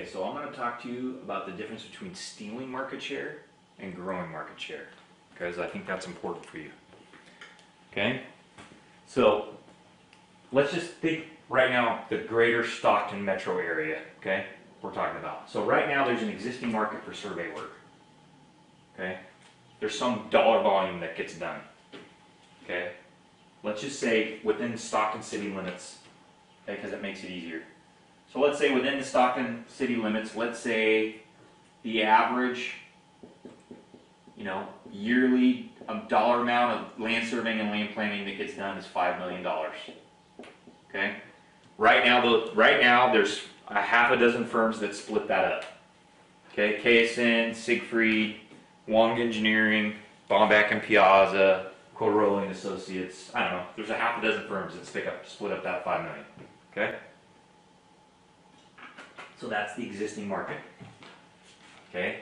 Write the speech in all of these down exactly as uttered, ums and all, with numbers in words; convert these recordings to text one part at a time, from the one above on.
Okay, so I'm going to talk to you about the difference between stealing market share and growing market share, because I think that's important for you. Okay, so let's just think right now the greater Stockton metro area, okay, we're talking about. So right now there's an existing market for survey work, okay? There's some dollar volume that gets done, okay? Let's just say within Stockton city limits, okay, because it makes it easier. So let's say within the Stockton city limits, let's say the average, you know, yearly dollar amount of land surveying and land planning that gets done is five million dollars, okay? Right now, the, right now there's a half a dozen firms that split that up, okay? K S N, Siegfried, Wong Engineering, Bombach and Piazza, Corolling and Associates, I don't know, there's a half a dozen firms that stick up, split up that five million dollars, okay? So that's the existing market, okay?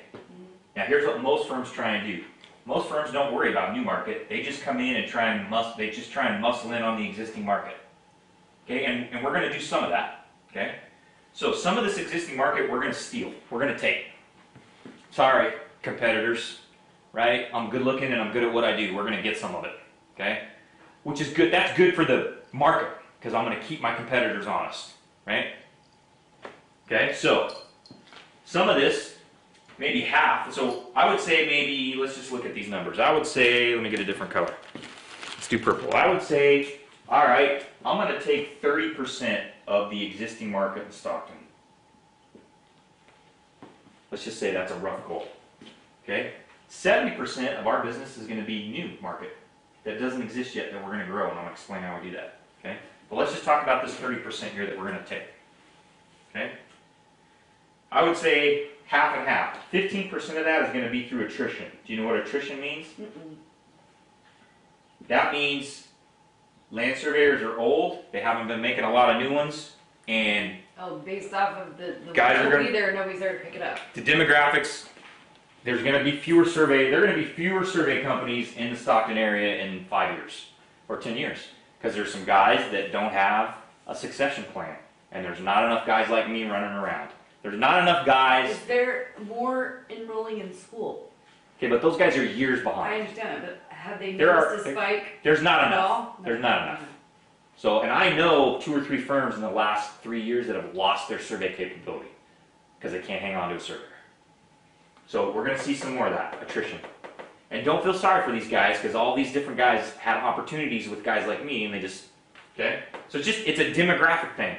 Now here's what most firms try and do. Most firms don't worry about new market. They just come in and try and mus they just try and muscle in on the existing market, okay? And, and we're gonna do some of that, okay? So some of this existing market we're gonna steal, we're gonna take. Sorry, competitors, right? I'm good looking and I'm good at what I do. We're gonna get some of it, okay? Which is good, that's good for the market, because I'm gonna keep my competitors honest, right? Okay, so some of this, maybe half, so I would say maybe, let's just look at these numbers. I would say, let me get a different color. Let's do purple. I would say, all right, I'm gonna take thirty percent of the existing market in Stockton. Let's just say that's a rough goal, okay? seventy percent of our business is gonna be new market that doesn't exist yet that we're gonna grow, and I'm gonna explain how we do that, okay? But let's just talk about this thirty percent here that we're gonna take, okay? I would say half and half. fifteen percent of that is going to be through attrition. Do you know what attrition means? Mm-mm. That means land surveyors are old, they haven't been making a lot of new ones, and... Oh, based off of the, the guys are going to be there, nobody's there to pick it up. The demographics, there's going to be fewer survey, there are going to be fewer survey companies in the Stockton area in five years or ten years, because there's some guys that don't have a succession plan, and there's not enough guys like me running around. There's not enough guys. Is there more enrolling in school? Okay, but those guys are years behind. I understand it, but have they noticed a spike? There's not enough. No. There's not enough. So, and I know two or three firms in the last three years that have lost their survey capability because they can't hang on to a surveyor. So we're going to see some more of that, attrition. And don't feel sorry for these guys, because all these different guys had opportunities with guys like me, and they just, okay? So it's just, it's a demographic thing.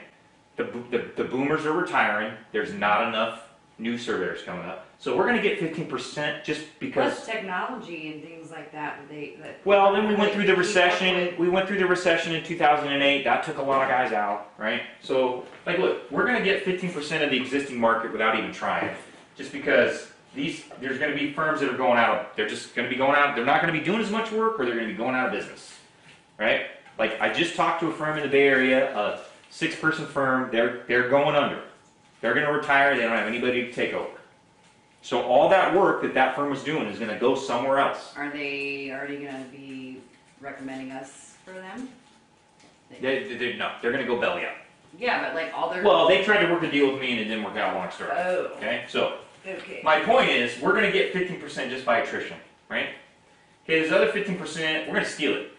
The, the, the boomers are retiring. There's not enough new surveyors coming up. So we're going to get fifteen percent just because... Plus technology and things like that. They, that well, then we went through the recession. We went through the recession in two thousand eight. That took a lot of guys out, right? So, like, look, we're going to get fifteen percent of the existing market without even trying. Just because these, there's going to be firms that are going out. They're just going to be going out. They're not going to be doing as much work, or they're going to be going out of business, right? Like, I just talked to a firm in the Bay Area, uh, six-person firm, they're, they're going under. They're going to retire, they don't have anybody to take over. So all that work that that firm was doing is going to go somewhere else. Are they already going to be recommending us for them? They, they, they, no, they're going to go belly up. Yeah, but like all their... Well, they tried to work a deal with me and it didn't work out, long story. Oh. Okay, so okay. My point is, we're going to get fifteen percent just by attrition, right? Okay, this other fifteen percent, we're going to steal it.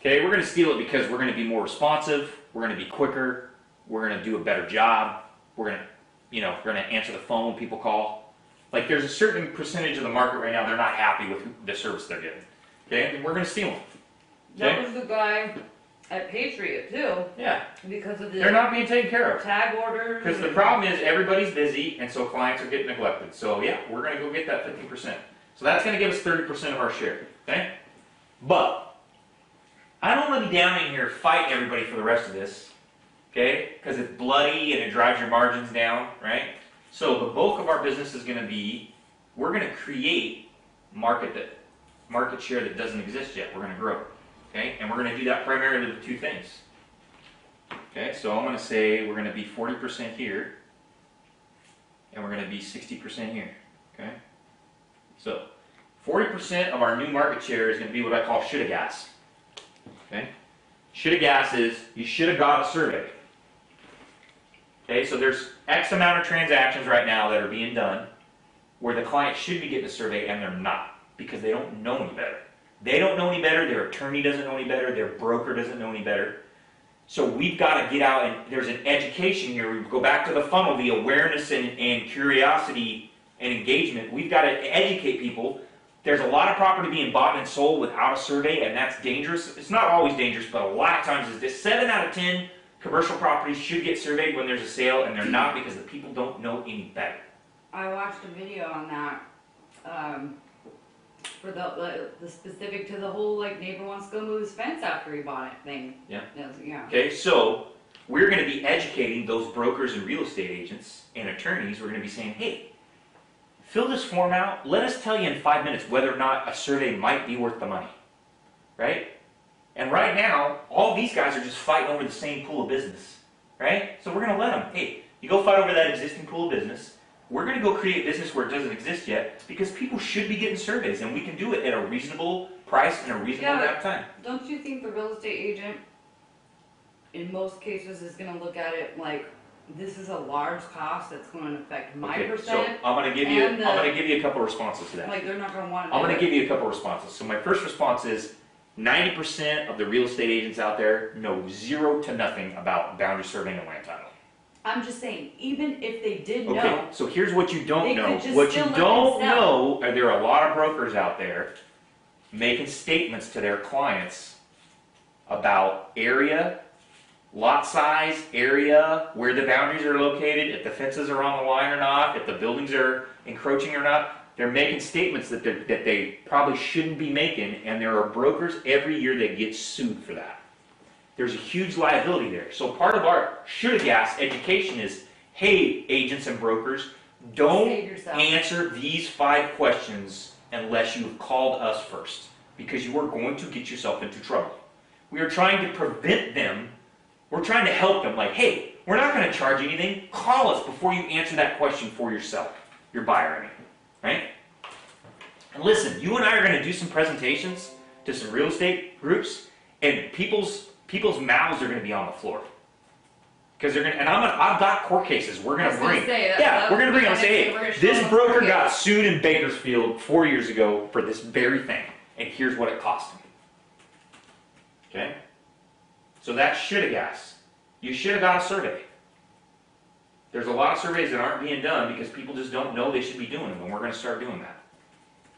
Okay, we're going to steal it because we're going to be more responsive, we're going to be quicker, we're going to do a better job, we're going to, you know, we're going to answer the phone when people call. Like, there's a certain percentage of the market right now, they're not happy with the service they're getting. Okay, and we're going to steal them. Okay? That was the guy at Patriot, too. Yeah. Because of the... They're not being taken care of. Tag orders. Because the problem is everybody's busy, and so clients are getting neglected. So, yeah, we're going to go get that fifteen percent. So that's going to give us thirty percent of our share. Okay? But... I don't want to be down in here fighting everybody for the rest of this, okay? Because it's bloody and it drives your margins down, right? So the bulk of our business is going to be, we're going to create market that, market share that doesn't exist yet. We're going to grow, okay? And we're going to do that primarily with two things, okay? So I'm going to say we're going to be forty percent here, and we're going to be sixty percent here, okay? So forty percent of our new market share is going to be what I call shoulda gas. Okay? Shoulda gas is, you should have got a survey. Okay, so there's X amount of transactions right now that are being done where the client should be getting a survey and they're not, because they don't know any better. They don't know any better, their attorney doesn't know any better, their broker doesn't know any better. So we've got to get out, and there's an education here. We go back to the funnel, the awareness and, and curiosity and engagement. We've got to educate people. There's a lot of property being bought and sold without a survey, and that's dangerous. It's not always dangerous, but a lot of times it's this. seven out of ten commercial properties should get surveyed when there's a sale, and they're not, because the people don't know any better. I watched a video on that. Um... For the, the the specific to the whole like neighbor wants to go move his fence after he bought it thing. Yeah. Yeah. Okay, so we're going to be educating those brokers and real estate agents and attorneys. We're going to be saying, hey, fill this form out. Let us tell you in five minutes whether or not a survey might be worth the money, right? And right now, all these guys are just fighting over the same pool of business, right? So we're going to let them. Hey, you go fight over that existing pool of business. We're going to go create business where it doesn't exist yet, because people should be getting surveys, and we can do it at a reasonable price and a reasonable yeah, amount of time. Don't you think the real estate agent, in most cases, is going to look at it like, this is a large cost that's going to affect my okay, percent? So I'm going to give you. The, I'm going to give you a couple of responses to that. Like they're not going to want to. I'm going to give you a couple of responses. So my first response is, ninety percent of the real estate agents out there know zero to nothing about boundary surveying and land title. I'm just saying, even if they did know. Okay, so here's what you don't know. What you don't know are there are a lot of brokers out there making statements to their clients about area, lot size, area, where the boundaries are located, if the fences are on the line or not, if the buildings are encroaching or not. They're making statements that, that they probably shouldn't be making, and there are brokers every year that get sued for that. There's a huge liability there. So part of our should have asked education is, hey, agents and brokers, don't answer these five questions unless you've called us first, because you are going to get yourself into trouble. We are trying to prevent them. We're trying to help them. Like, hey, we're not going to charge anything. Call us before you answer that question for yourself, your buyer, I mean, right? And listen, you and I are going to do some presentations to some real estate groups, and people's People's mouths are going to be on the floor, because they're going to. And I'm. Gonna, I've got court cases. We're going to bring. Say, yeah, we're going to bring them and say, hey, this broker got sued in Bakersfield four years ago for this very thing, and here's what it cost him. Okay. So that should have guys. You should have got a survey. There's a lot of surveys that aren't being done because people just don't know they should be doing them, and we're going to start doing that.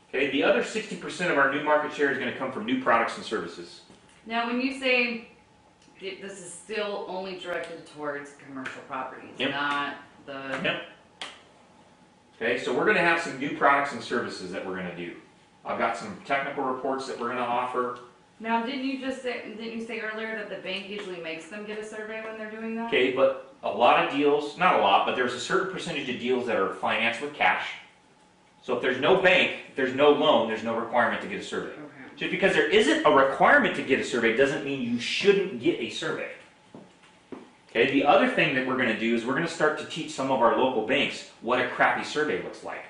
Okay. The other sixty percent of our new market share is going to come from new products and services. Now, when you say this is still only directed towards commercial properties, yep. not the... Yep. Okay, so we're going to have some new products and services that we're going to do. I've got some technical reports that we're going to offer. Now, didn't you just say, didn't you say earlier that the bank usually makes them get a survey when they're doing that? Okay, but a lot of deals, not a lot, but there's a certain percentage of deals that are financed with cash. So if there's no bank, if there's no loan, there's no requirement to get a survey. Okay. Just because there isn't a requirement to get a survey doesn't mean you shouldn't get a survey. Okay, the other thing that we're going to do is we're going to start to teach some of our local banks what a crappy survey looks like.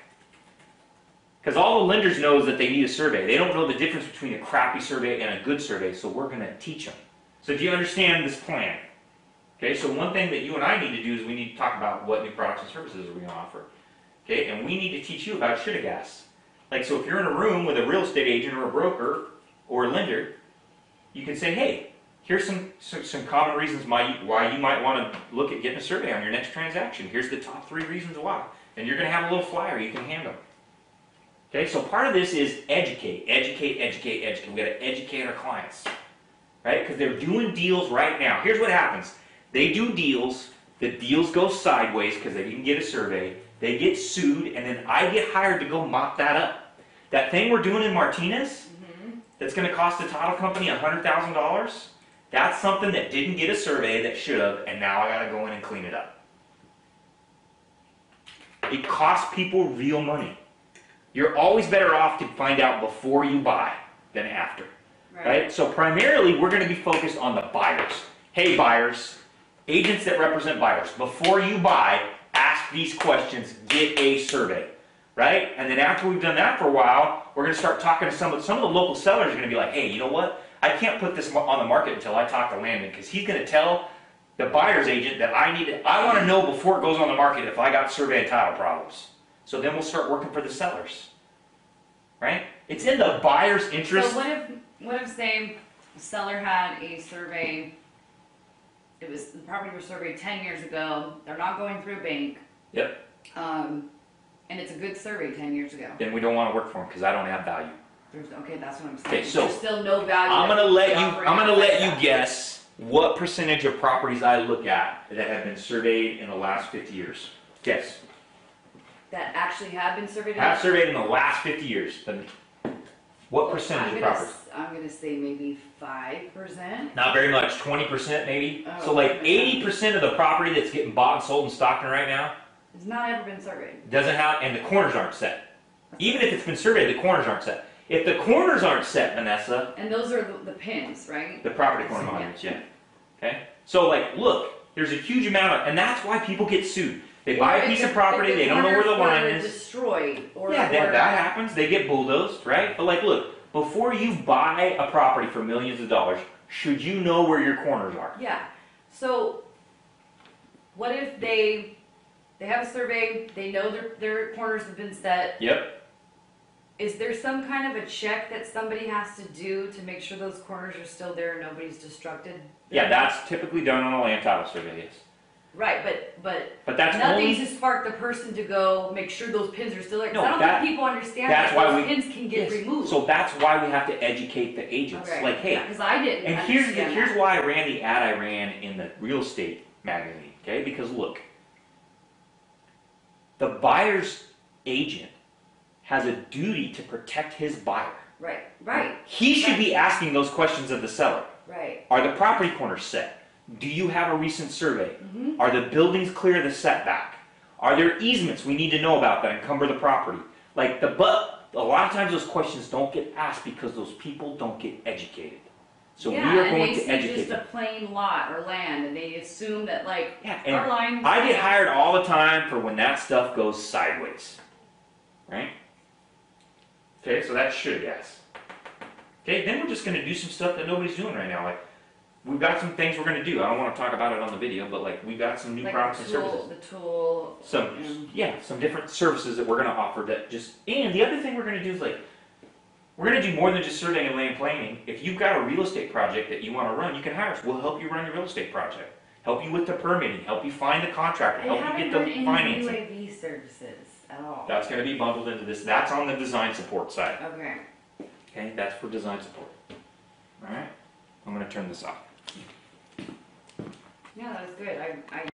Because all the lenders know is that they need a survey. They don't know the difference between a crappy survey and a good survey, so we're going to teach them. So do you understand this plan? Okay, so one thing that you and I need to do is we need to talk about what new products and services are we going to offer. Okay, and we need to teach you about shoulda gas. Like, so if you're in a room with a real estate agent or a broker or a lender, you can say, hey, here's some, some, some common reasons why you, why you might want to look at getting a survey on your next transaction. Here's the top three reasons why. And you're going to have a little flyer you can hand them. Okay, so part of this is educate, educate, educate, educate. We've got to educate our clients, right? Because they're doing deals right now. Here's what happens. They do deals. The deals go sideways because they didn't get a survey. They get sued, and then I get hired to go mop that up. That thing we're doing in Martinez, mm-hmm. that's going to cost the title company one hundred thousand dollars, that's something that didn't get a survey that should have, and now I got to go in and clean it up. It costs people real money. You're always better off to find out before you buy than after. Right. right? So primarily, we're going to be focused on the buyers. Hey, buyers, agents that represent buyers, before you buy, ask these questions, get a survey. Right? And then after we've done that for a while, we're going to start talking to some of, some of the local sellers are going to be like, hey, you know what? I can't put this on the market until I talk to Landon, because he's going to tell the buyer's agent that I need to, I want to know before it goes on the market if I got survey and title problems. So then we'll start working for the sellers. Right? It's in the buyer's interest. So what if, what if say, the seller had a survey, it was, the property was surveyed ten years ago, they're not going through a bank. Yep. Um, and it's a good survey ten years ago. Then we don't want to work for them because I don't have value. There's, okay, that's what I'm saying. Okay, so there's still no value. I'm gonna let you. I'm gonna let you guess what percentage of properties I look at that have been surveyed in the last fifty years. Guess. That actually have been surveyed. Have surveyed in the last fifty years. What percentage of properties? I'm gonna say maybe five percent. Not very much. Twenty percent maybe. Oh, so like eighty percent of the property that's getting bought and sold in Stockton right now has not ever been surveyed. Doesn't have, and the corners aren't set. Even if it's been surveyed, the corners aren't set. If the corners aren't set, Vanessa. And those are the, the pins, right? The property corner monuments, yeah. Okay? So, like, look, there's a huge amount of, and that's why people get sued. They buy a piece of property, they don't know where the line is. Destroyed. Or yeah, that, that happens. They get bulldozed, right? But, like, look, before you buy a property for millions of dollars, should you know where your corners are? Yeah. So, what if they they have a survey, they know their, their corners have been set. Yep. Is there some kind of a check that somebody has to do to make sure those corners are still there and nobody's destructed? Yeah, that's typically done on a land title survey, yes. Right, but but, but that's nothing only, to spark the person to go make sure those pins are still there. No, I don't that, think people understand that's that why those we, pins can get yes. removed. So that's why we have to educate the agents. Okay. Like, hey, because yeah, I didn't. And here's the, here's why I ran the ad I ran in the real estate magazine. Okay, because look, the buyer's agent has a duty to protect his buyer. Right, right. He should right. be asking those questions of the seller. Right. Are the property corners set? Do you have a recent survey? Mm-hmm. Are the buildings clear of the setback? Are there easements we need to know about that encumber the property? Like the but a lot of times those questions don't get asked because those people don't get educated. So yeah, we are going to educate them. Yeah, and they see just a plain lot or land, and they assume that like yeah, and our line. I get hired all the time for when that stuff goes sideways, right? Okay, so that's should, yes. Okay, then we're just going to do some stuff that nobody's doing right now. Like, we've got some things we're going to do. I don't want to talk about it on the video, but like, we've got some new like products tool, and services. The tool. Some, um, yeah, some different services that we're going to offer that just, and the other thing we're going to do is like, we're going to do more than just surveying and land planning. If you've got a real estate project that you want to run, you can hire us. We'll help you run your real estate project. Help you with the permitting, help you find the contractor, help you get the financing. U A V services. Oh. That's going to be bundled into this. That's on the design support side. Okay. Okay, that's for design support. All right. I'm going to turn this off. Yeah, that was good. I. I